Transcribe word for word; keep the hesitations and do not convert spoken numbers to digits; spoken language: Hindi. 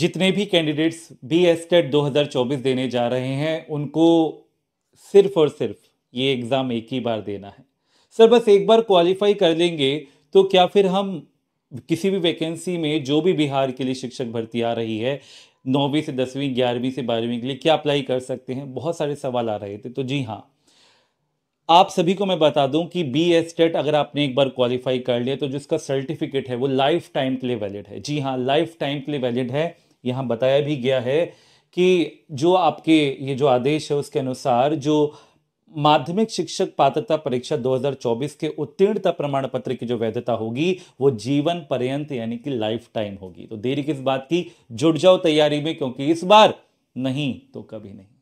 जितने भी कैंडिडेट्स बीएसटेट दो हज़ार चौबीस देने जा रहे हैं उनको सिर्फ और सिर्फ ये एग्ज़ाम एक ही बार देना है। सर बस एक बार क्वालिफाई कर लेंगे तो क्या फिर हम किसी भी वैकेंसी में जो भी बिहार के लिए शिक्षक भर्ती आ रही है नौवीं से दसवीं ग्यारहवीं से बारहवीं के लिए क्या अप्लाई कर सकते हैं? बहुत सारे सवाल आ रहे थे। तो जी हाँ, आप सभी को मैं बता दूं कि बीएसटेट अगर आपने एक बार क्वालिफाई कर लिया तो जिसका सर्टिफिकेट है वो लाइफ टाइम के लिए वैलिड है। जी हाँ, लाइफ टाइम के लिए वैलिड है। यहाँ बताया भी गया है कि जो आपके ये जो आदेश है उसके अनुसार जो माध्यमिक शिक्षक पात्रता परीक्षा दो हज़ार चौबीस के उत्तीर्णता प्रमाण पत्र की जो वैधता होगी वो जीवन पर्यंत यानी कि लाइफ टाइम होगी। तो देरी किस बात की, जुट जाओ तैयारी में, क्योंकि इस बार नहीं तो कभी नहीं।